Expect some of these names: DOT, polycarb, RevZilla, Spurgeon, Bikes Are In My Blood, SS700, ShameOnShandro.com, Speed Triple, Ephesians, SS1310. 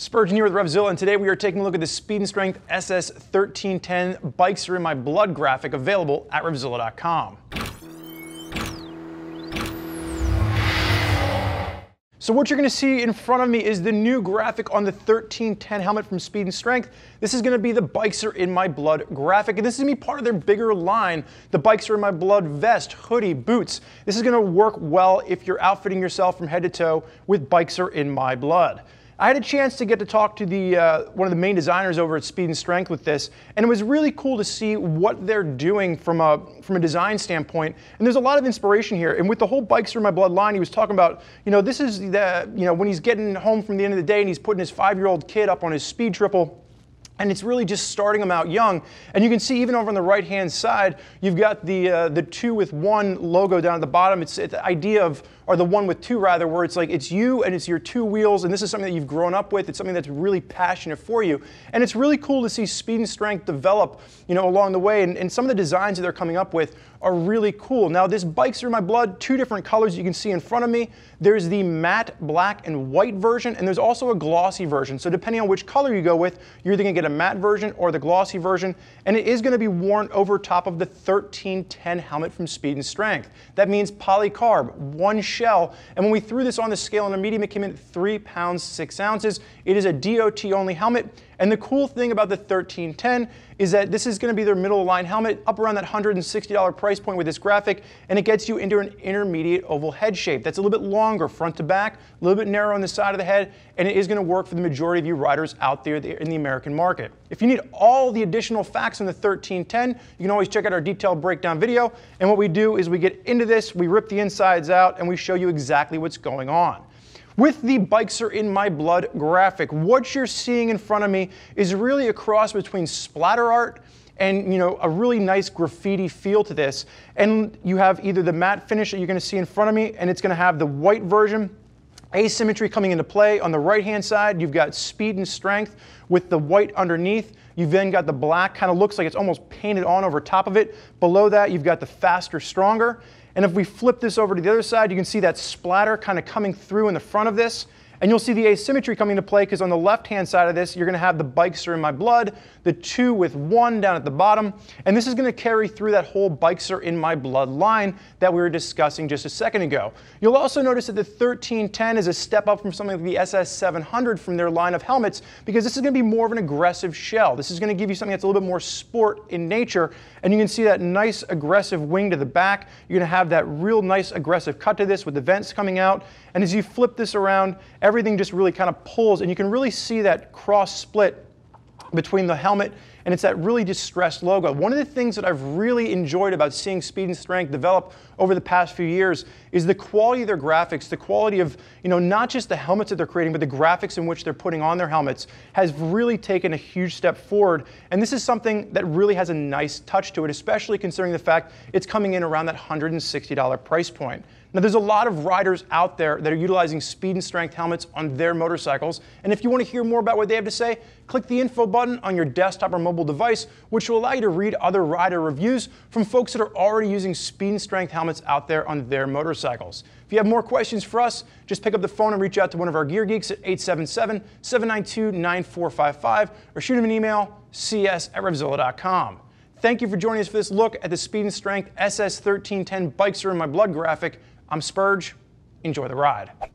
Spurgeon here with RevZilla, and today we are taking a look at the Speed & Strength SS1310 bikes that are in my blood graphic, available at RevZilla.com. So what you're going to see in front of me is the new graphic on the 1310 helmet from Speed & Strength. This is going to be the Bikes Are In My Blood graphic, and this is going to be part of their bigger line. The Bikes Are In My Blood vest, hoodie, boots. This is going to work well if you're outfitting yourself from head to toe with Bikes Are In My Blood. I had a chance to get to talk to one of the main designers over at Speed & Strength with this, and it was really cool to see what they're doing from a design standpoint. And there's a lot of inspiration here. And with the whole Bikes Are In My Blood line, he was talking about, you know, this is the, you know, when he's getting home from the end of the day and he's putting his 5-year-old kid up on his Speed Triple. And it's really just starting them out young. And you can see even over on the right-hand side, you've got the 2 with 1 logo down at the bottom. It's the idea of, or the 1 with 2 rather, where it's like it's you and it's your 2 wheels, and this is something that you've grown up with. It's something that's really passionate for you. And it's really cool to see Speed & Strength develop, you know, along the way. And some of the designs that they're coming up with are really cool. Now this Bikes Are In My Blood, 2 different colors you can see in front of me. There's the matte black and white version, and there's also a glossy version. So depending on which color you go with, you're either gonna get a matte version or the glossy version, and it is going to be worn over top of the 1310 helmet from Speed & Strength. That means polycarb, 1 shell, and when we threw this on the scale in a medium, it came in 3 pounds 6 ounces. It is a DOT only helmet, and the cool thing about the 1310 is that this is going to be their middle line helmet, up around that $160 price point with this graphic, and it gets you into an intermediate oval head shape that's a little bit longer front to back, a little bit narrow on the side of the head, and it is going to work for the majority of you riders out there in the American market. If you need all the additional facts on the 1310, you can always check out our detailed breakdown video. And what we do is we get into this, we rip the insides out, and we show you exactly what's going on. With the Bikes Are In My Blood graphic, what you're seeing in front of me is really a cross between splatter art and, you know, a really nice graffiti feel to this. And you have either the matte finish that you're going to see in front of me, and it's going to have the white version. Asymmetry coming into play. On the right-hand side, you've got Speed & Strength with the white underneath. You've then got the black, kind of looks like it's almost painted on over top of it. Below that, you've got the Faster, Stronger. And if we flip this over to the other side, you can see that splatter kind of coming through in the front of this. And you'll see the asymmetry coming into play, because on the left-hand side of this, you're going to have the Bikes Are In My Blood, the 2 with 1 down at the bottom, and this is going to carry through that whole Bikes Are In My Blood line that we were discussing just a second ago. You'll also notice that the 1310 is a step up from something like the SS700 from their line of helmets, because this is going to be more of an aggressive shell. This is going to give you something that's a little bit more sport in nature, and you can see that nice aggressive wing to the back. You're going to have that real nice aggressive cut to this with the vents coming out, and as you flip this around, everything just really kind of pulls, and you can really see that cross split between the helmet, and it's that really distressed logo. One of the things that I've really enjoyed about seeing Speed & Strength develop over the past few years is the quality of their graphics, the quality of, you know, not just the helmets that they're creating, but the graphics in which they're putting on their helmets has really taken a huge step forward. And this is something that really has a nice touch to it, especially considering the fact it's coming in around that $160 price point. Now there's a lot of riders out there that are utilizing Speed & Strength helmets on their motorcycles, and if you want to hear more about what they have to say, click the info button on your desktop or mobile device, which will allow you to read other rider reviews from folks that are already using Speed & Strength helmets out there on their motorcycles. If you have more questions for us, just pick up the phone and reach out to one of our gear geeks at 877-792-9455 or shoot them an email, cs@revzilla.com. Thank you for joining us for this look at the Speed & Strength SS1310 Bikes Are In My Blood graphic. I'm Spurge. Enjoy the ride.